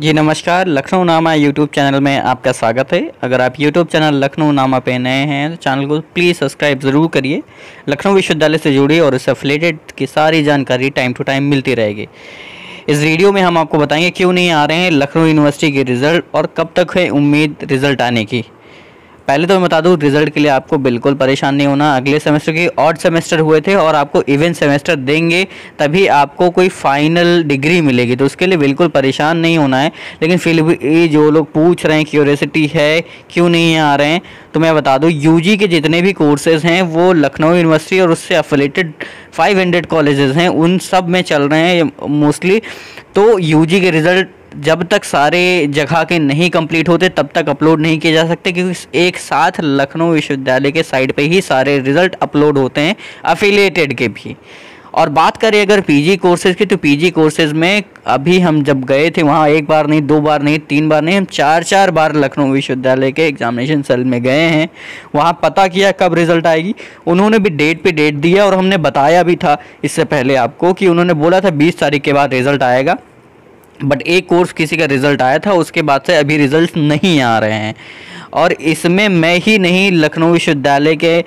जी नमस्कार, लखनऊ नामा YouTube channel में आपका स्वागत है। अगर आप यूट्यूब चैनल लखनऊ नामा पे नए हैं तो चैनल को प्लीज़ सब्सक्राइब ज़रूर करिए। लखनऊ विश्वविद्यालय से जुड़ी और इससे रिलेटेड की सारी जानकारी टाइम टू टाइम मिलती रहेगी। इस वीडियो में हम आपको बताएंगे क्यों नहीं आ रहे हैं लखनऊ यूनिवर्सिटी के रिज़ल्ट और कब तक है उम्मीद रिज़ल्ट आने की। पहले तो मैं बता दूँ, रिज़ल्ट के लिए आपको बिल्कुल परेशान नहीं होना। अगले सेमेस्टर के ऑड सेमेस्टर हुए थे और आपको इवन सेमेस्टर देंगे, तभी आपको कोई फाइनल डिग्री मिलेगी, तो उसके लिए बिल्कुल परेशान नहीं होना है। लेकिन फिर भी जो लोग पूछ रहे हैं क्यूरियोसिटी है क्यों नहीं आ रहे हैं, तो मैं बता दूँ यूजी के जितने भी कोर्सेज हैं वो लखनऊ यूनिवर्सिटी और उससे अफिलेटेड 500 कॉलेजेस हैं उन सब में चल रहे हैं मोस्टली। तो यूजी के रिज़ल्ट जब तक सारे जगह के नहीं कंप्लीट होते तब तक अपलोड नहीं किए जा सकते, क्योंकि एक साथ लखनऊ विश्वविद्यालय के साइट पे ही सारे रिज़ल्ट अपलोड होते हैं अफिलिएटेड के भी। और बात करें अगर पीजी कोर्सेज़ की, तो पीजी कोर्सेज़ में अभी हम जब गए थे वहाँ एक बार नहीं, दो बार नहीं, तीन बार नहीं, हम चार बार लखनऊ विश्वविद्यालय के एग्जामिनेशन सेल में गए हैं। वहाँ पता किया कब रिज़ल्ट आएगी, उन्होंने भी डेट पे डेट दिया और हमने बताया भी था इससे पहले आपको कि उन्होंने बोला था 20 तारीख के बाद रिज़ल्ट आएगा। बट एक कोर्स किसी का रिज़ल्ट आया था, उसके बाद से अभी रिज़ल्ट नहीं आ रहे हैं। और इसमें मैं ही नहीं, लखनऊ विश्वविद्यालय के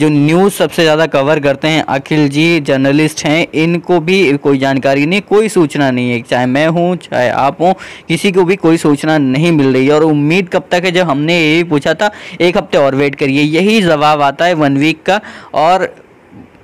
जो न्यूज़ सबसे ज़्यादा कवर करते हैं अखिल जी जर्नलिस्ट हैं, इनको भी कोई जानकारी नहीं, कोई सूचना नहीं है। चाहे मैं हूँ चाहे आप हों, किसी को भी कोई सूचना नहीं मिल रही है। और उम्मीद कब तक है, जब हमने यही पूछा था 1 हफ्ते और वेट करिए, यही जवाब आता है 1 वीक का। और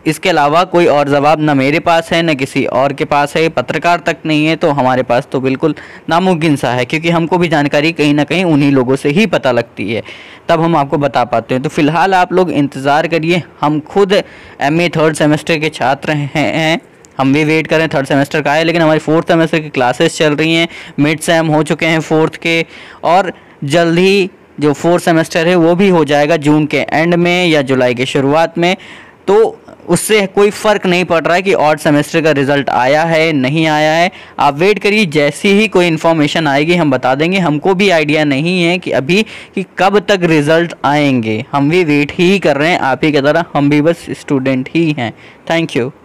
इसके अलावा कोई और जवाब ना मेरे पास है ना किसी और के पास है, पत्रकार तक नहीं है, तो हमारे पास तो बिल्कुल नामुमकिन सा है, क्योंकि हमको भी जानकारी कहीं ना कहीं उन्हीं लोगों से ही पता लगती है, तब हम आपको बता पाते हैं। तो फिलहाल आप लोग इंतज़ार करिए। हम खुद एमए 3rd सेमेस्टर के छात्र हैं, हम भी वेट कर रहे हैं 3rd सेमेस्टर का है, लेकिन हमारी 4th सेमेस्टर की क्लासेस चल रही हैं, मिड सेम हो चुके हैं 4th के, और जल्द ही जो 4th सेमेस्टर है वो भी हो जाएगा जून के एंड में या जुलाई की शुरुआत में। तो उससे कोई फ़र्क नहीं पड़ रहा है कि ऑड सेमेस्टर का रिज़ल्ट आया है नहीं आया है। आप वेट करिए, जैसी ही कोई इन्फॉर्मेशन आएगी हम बता देंगे। हमको भी आइडिया नहीं है कि अभी कि कब तक रिज़ल्ट आएंगे, हम भी वेट ही कर रहे हैं आप ही की तरह, हम भी बस स्टूडेंट ही हैं। Thank you.